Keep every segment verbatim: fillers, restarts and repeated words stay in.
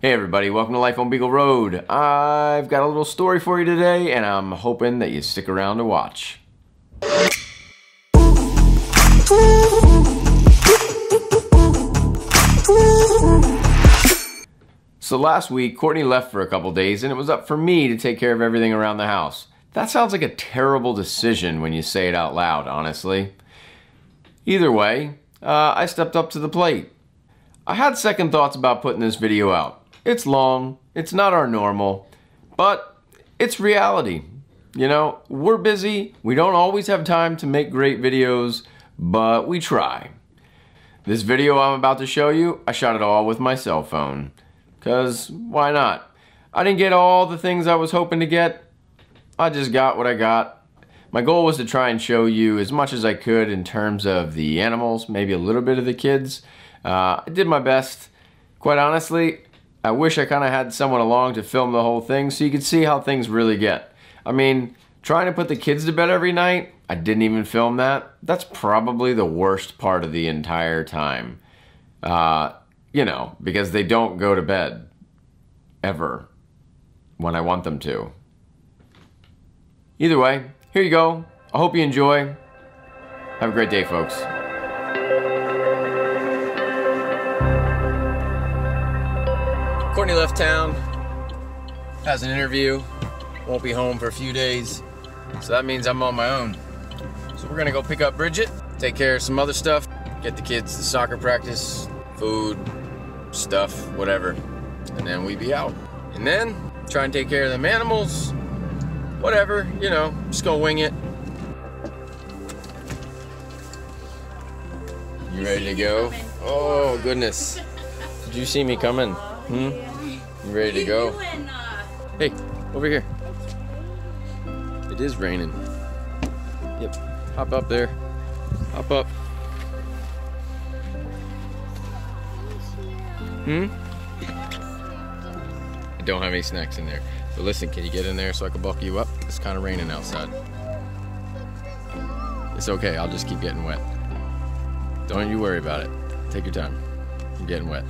Hey everybody, welcome to Life on Beagle Road. I've got a little story for you today and I'm hoping that you stick around to watch. So last week, Courtney left for a couple days and it was up for me to take care of everything around the house. That sounds like a terrible decision when you say it out loud, honestly. Either way, uh, I stepped up to the plate. I had second thoughts about putting this video out. It's long, it's not our normal, but it's reality. You know, we're busy, we don't always have time to make great videos, but we try. This video I'm about to show you, I shot it all with my cell phone, because why not? I didn't get all the things I was hoping to get, I just got what I got. My goal was to try and show you as much as I could in terms of the animals, maybe a little bit of the kids. Uh, I did my best, quite honestly. I wish I kind of had someone along to film the whole thing so you could see how things really get. I mean, trying to put the kids to bed every night, I didn't even film that. That's probably the worst part of the entire time. Uh, you know, because they don't go to bed. Ever. When I want them to. Either way, here you go. I hope you enjoy. Have a great day, folks. Courtney left town, has an interview, won't be home for a few days, so that means I'm on my own. So we're gonna go pick up Bridget, take care of some other stuff, get the kids to soccer practice, food, stuff, whatever, and then we be out. And then, try and take care of them animals, whatever, you know, just gonna wing it. You ready to go? Oh, goodness. Did you see me coming? Hmm? You ready to go? Hey, over here. It is raining. Yep. Hop up there. Hop up. Hmm? I don't have any snacks in there. But listen, can you get in there so I can bulk you up? It's kind of raining outside. It's okay. I'll just keep getting wet. Don't you worry about it. Take your time. You're getting wet.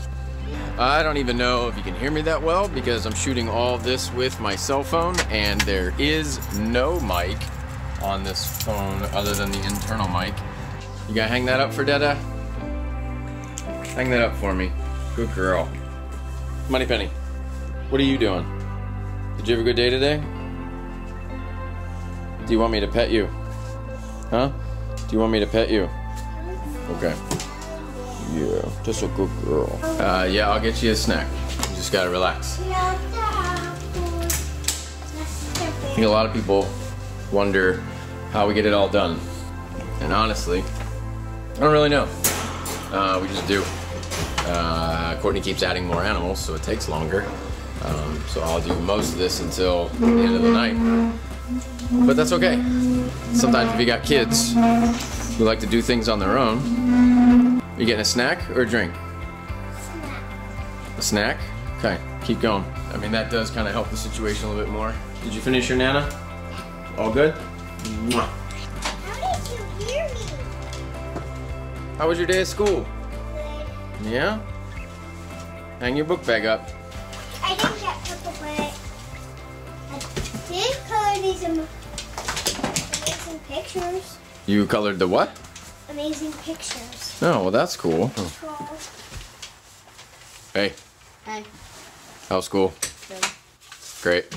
I don't even know if you can hear me that well because I'm shooting all this with my cell phone and there is no mic on this phone other than the internal mic. You gotta hang that up for Dada? Hang that up for me. Good girl. Moneypenny, what are you doing? Did you have a good day today? Do you want me to pet you? Huh? Do you want me to pet you? Okay. Yeah, just a good girl. Uh, yeah, I'll get you a snack. You just gotta relax. I think a lot of people wonder how we get it all done. And honestly, I don't really know. Uh, we just do. Uh, Courtney keeps adding more animals, so it takes longer. Um, so I'll do most of this until the end of the night. But that's okay. Sometimes if you got kids who like to do things on their own, you getting a snack or a drink? Snack. A snack? Okay, keep going. I mean, that does kind of help the situation a little bit more. Did you finish your Nana? All good? Mwah. How did you hear me? How was your day at school? Good. Yeah? Hang your book bag up. I didn't get purple, but I did color these amazing pictures. You colored the what? Amazing pictures. Oh, well that's cool. Oh. Hey. Hi. How's school? Good. Great.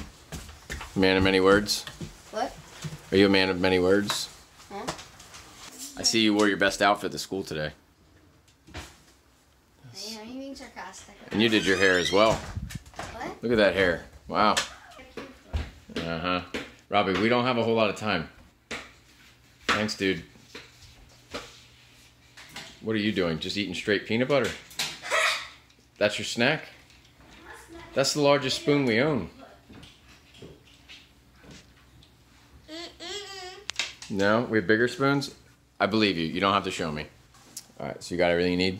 Man of many words? What? Are you a man of many words? Huh? I see you wore your best outfit to school today. Yes. Are you being sarcastic? And you did your hair as well. What? Look at that hair. Wow. Uh-huh. Robbie, we don't have a whole lot of time. Thanks, dude. What are you doing? Just eating straight peanut butter? That's your snack? That's the largest spoon we own. No? We have bigger spoons? I believe you. You don't have to show me. Alright, so you got everything you need?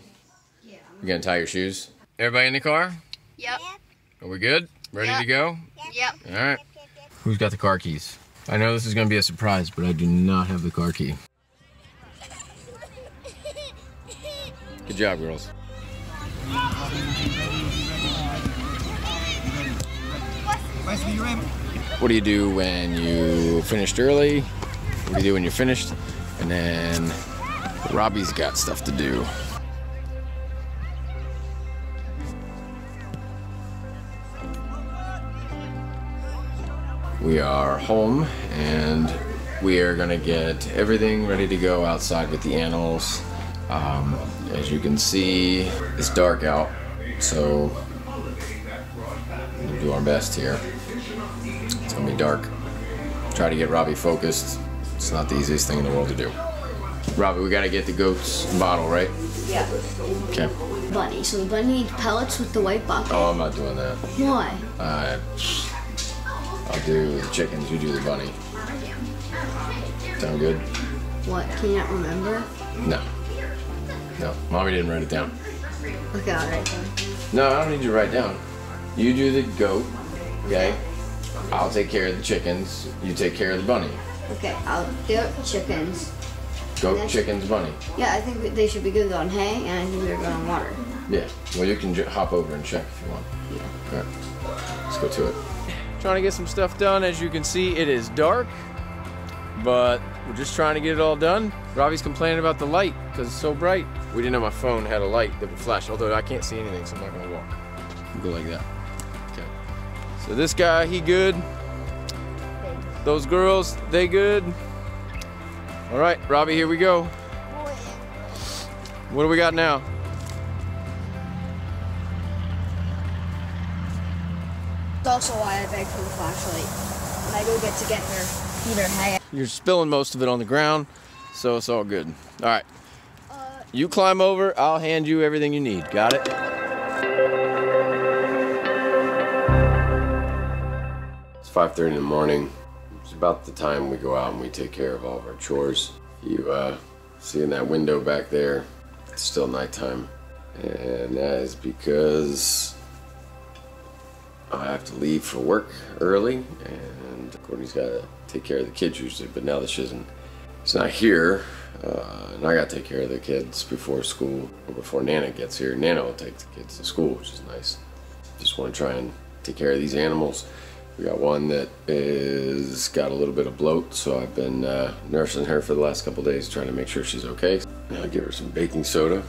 Yeah. You gonna tie your shoes? Everybody in the car? Yep. Are we good? Ready yep. to go? Yep. Alright. Who's got the car keys? I know this is gonna be a surprise, but I do not have the car key. Good job, girls. Nice to meet you, Raymond. What do you do when you finished early? What do you do when you're finished? And then Robbie's got stuff to do. We are home and we are gonna get everything ready to go outside with the animals. Um, as you can see, it's dark out, so we'll do our best here. It's gonna be dark. Try to get Robbie focused. It's not the easiest thing in the world to do. Robbie, we gotta get the goat's bottle, right? Yeah. Okay. Bunny, so the bunny needs pellets with the white bucket. Oh, I'm not doing that. Why? Uh, I'll do the chickens, you do the bunny. Sound good? What, can you not remember? No. No, Mommy didn't write it down. Okay, I'll write it down. No, I don't need you to write down. You do the goat, okay? Okay? I'll take care of the chickens, you take care of the bunny. Okay, I'll do chickens. Goat, chickens, bunny. Yeah, I think they should be good on hay, and I think they're good on water. Yeah, well you can j hop over and check if you want. Yeah. All right, let's go to it. Trying to get some stuff done. As you can see, it is dark, but we're just trying to get it all done. Robbie's complaining about the light because it's so bright. We didn't know my phone had a light that would flash, although I can't see anything, so I'm not gonna walk. Go like that. Okay. So this guy, he good. Those girls, they good. All right, Robbie, here we go. What do we got now? That's also why I beg for the flashlight. When I go get to get their feeder hay. You're spilling most of it on the ground, so it's all good. All right, uh, you climb over, I'll hand you everything you need. Got it? It's five thirty in the morning. It's about the time we go out and we take care of all of our chores. You uh, see in that window back there, it's still nighttime. And that is because I have to leave for work early, and Courtney's got to take care of the kids usually, but now that she isn't, she's not here, uh, and I got to take care of the kids before school, or before Nana gets here. Nana will take the kids to school, which is nice. Just want to try and take care of these animals. We got one that is got a little bit of bloat, so I've been uh, nursing her for the last couple days, trying to make sure she's okay. Now I give her some baking soda,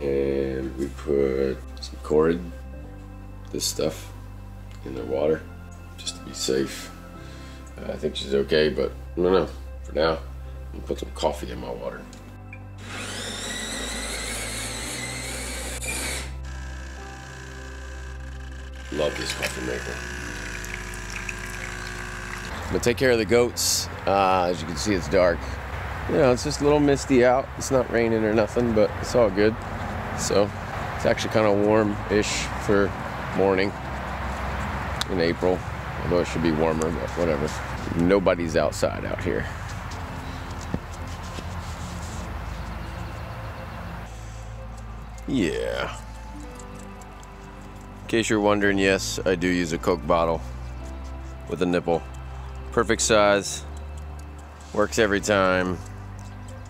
and we put some Corid, this stuff, in their water, just to be safe. Uh, I think she's okay, but I don't know. For now, I'm gonna put some coffee in my water. Love this coffee maker. I'm gonna take care of the goats. Uh, as you can see, it's dark. You know, it's just a little misty out. It's not raining or nothing, but it's all good. So it's actually kind of warm-ish for morning in April, although it should be warmer, but whatever. Nobody's outside out here. Yeah. In case you're wondering, yes, I do use a Coke bottle with a nipple. Perfect size, works every time.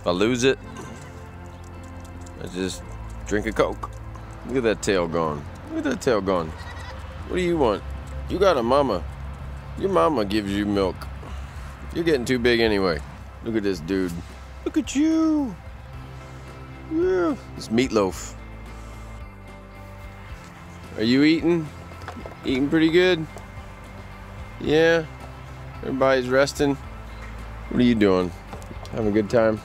If I lose it, I just drink a Coke. Look at that tail gone. Look at that tail gone. What do you want? You got a mama. Your mama gives you milk. You're getting too big anyway. Look at this dude. Look at you. Yeah. It's meatloaf. Are you eating? Eating pretty good? Yeah. Everybody's resting. What are you doing? Having a good time?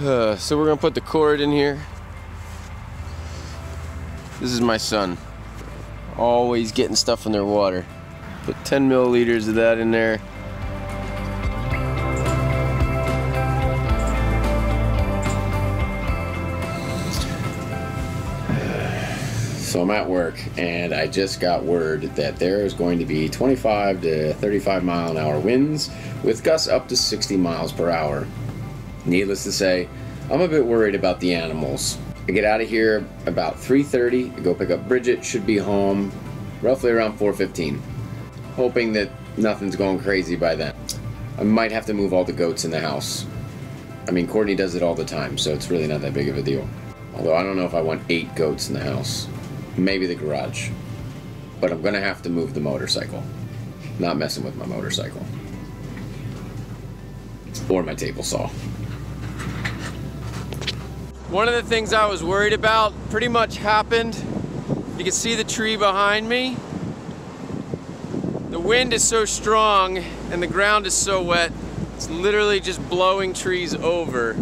Uh, so we're gonna put the cord in here. This is my son, always getting stuff in their water. Put ten milliliters of that in there. So I'm at work and I just got word that there is going to be twenty-five to thirty-five mile an hour winds with gusts up to sixty miles per hour. Needless to say, I'm a bit worried about the animals. I get out of here about three thirty, I go pick up Bridget, should be home roughly around four fifteen, hoping that nothing's going crazy by then. I might have to move all the goats in the house. I mean, Courtney does it all the time, so it's really not that big of a deal. Although I don't know if I want eight goats in the house, maybe the garage, but I'm gonna have to move the motorcycle. not messing with my motorcycle or my table saw. One of the things I was worried about pretty much happened. You can see the tree behind me. The wind is so strong and the ground is so wet, it's literally just blowing trees over.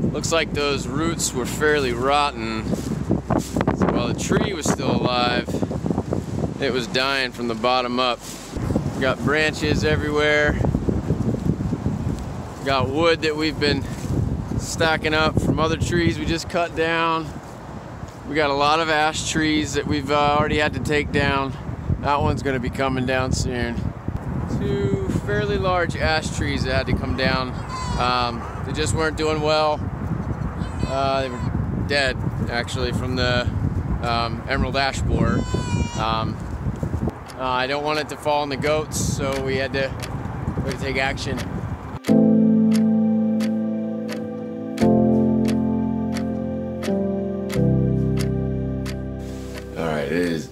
Looks like those roots were fairly rotten. So while the tree was still alive, it was dying from the bottom up. Got branches everywhere. Got wood that we've been stacking up from other trees we just cut down. We got a lot of ash trees that we've uh, already had to take down. That one's gonna be coming down soon. Two fairly large ash trees that had to come down. Um, they just weren't doing well. Uh, they were dead, actually, from the um, emerald ash borer. Um, uh, I don't want it to fall on the goats, so we had to, we had to take action.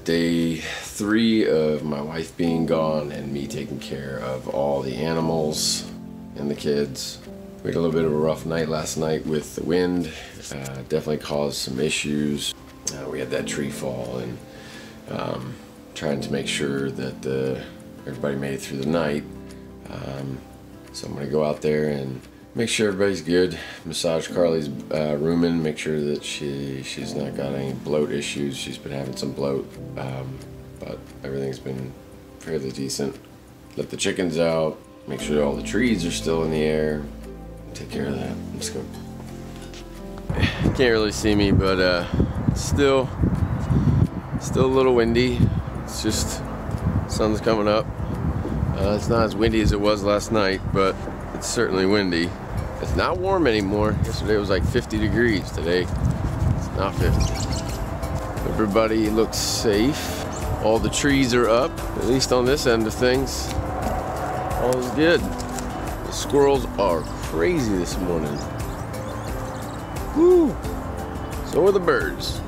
Day three of my wife being gone and me taking care of all the animals and the kids. We had a little bit of a rough night last night with the wind. Uh, definitely caused some issues. Uh, we had that tree fall and um, trying to make sure that uh, everybody made it through the night. Um, so I'm gonna go out there and make sure everybody's good. Massage Carly's uh, rumen, make sure that she she's not got any bloat issues. She's been having some bloat, um, but everything's been fairly decent. Let the chickens out, make sure all the trees are still in the air. Take care of that, let's go. Can't really see me, but uh, still, still a little windy. It's just, sun's coming up. Uh, it's not as windy as it was last night, but it's certainly windy. It's not warm anymore. Yesterday was like fifty degrees. Today, it's not fifty. Everybody looks safe. All the trees are up, at least on this end of things. All is good. The squirrels are crazy this morning. Woo! So are the birds.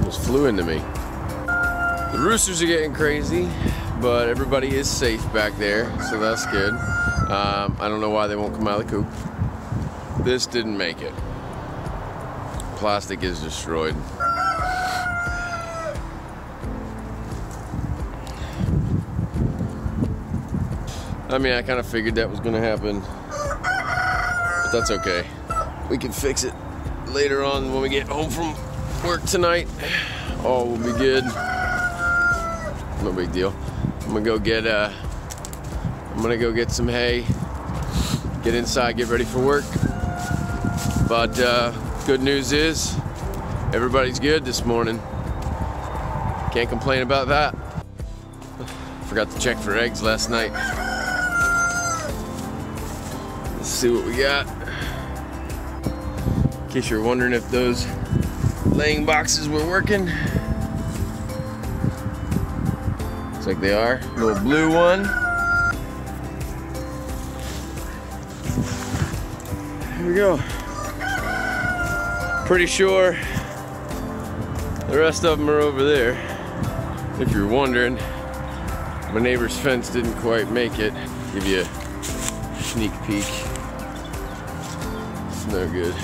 Almost flew into me. The roosters are getting crazy, but everybody is safe back there, so that's good. Um, I don't know why they won't come out of the coop. This didn't make it. Plastic is destroyed. I mean, I kind of figured that was gonna happen, but that's okay. We can fix it later on when we get home from work tonight. All will be good. No big deal. I'm gonna go get uh, I'm gonna go get some hay, get inside, get ready for work. But uh, good news is, everybody's good this morning. Can't complain about that. Forgot to check for eggs last night. Let's see what we got. In case you're wondering if those laying boxes were working. Looks like they are. Little blue one. Here we go. Pretty sure the rest of them are over there. If you're wondering, my neighbor's fence didn't quite make it. Give you a sneak peek. It's no good.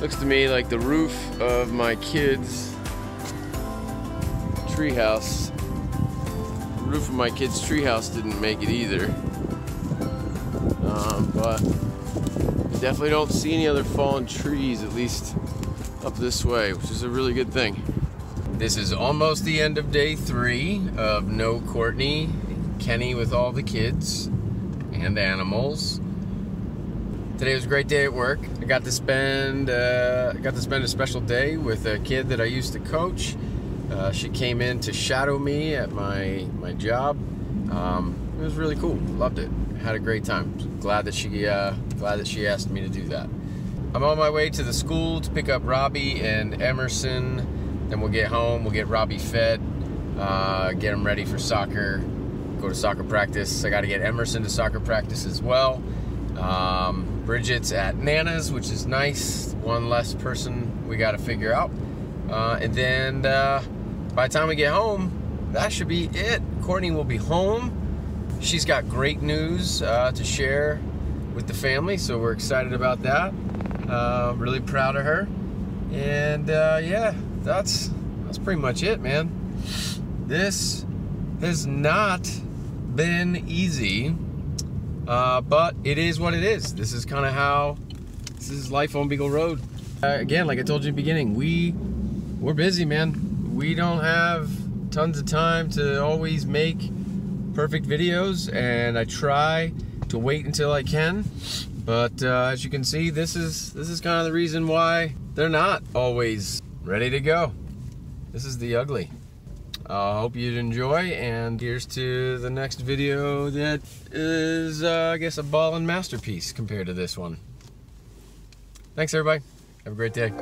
Looks to me like the roof of my kids' treehouse. The roof of my kids' treehouse didn't make it either. Um, but I definitely don't see any other fallen trees, at least up this way, which is a really good thing. This is almost the end of day three of no Courtney, Kenny with all the kids and animals. Today was a great day at work. I got to spend uh, I got to spend a special day with a kid that I used to coach. Uh, she came in to shadow me at my my job. Um, it was really cool. Loved it. Had a great time. Glad that she uh, glad that she asked me to do that. I'm on my way to the school to pick up Robbie and Emerson. Then we'll get home. We'll get Robbie fed. Uh, get him ready for soccer. Go to soccer practice. I got to get Emerson to soccer practice as well. Um, Bridget's at Nana's, which is nice. One less person we got to figure out. Uh, and then uh, by the time we get home, that should be it. Courtney will be home. She's got great news uh, to share with the family, so we're excited about that. Uh, really proud of her. And uh, yeah, that's that's pretty much it, man. This has not been easy, uh, but it is what it is. This is kind of how, this is life on Beagle Road. Uh, again, like I told you in the beginning, we, we're busy, man. We don't have tons of time to always make perfect videos, and I try to wait until I can, but uh, as you can see, this is this is kind of the reason why they're not always ready to go. This is the ugly. I uh, hope you'd enjoy, and here's to the next video that is uh, I guess a ballin' masterpiece compared to this one. Thanks everybody, have a great day.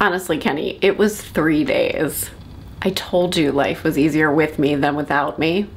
Honestly, Kenny, it was three days. I told you life was easier with me than without me.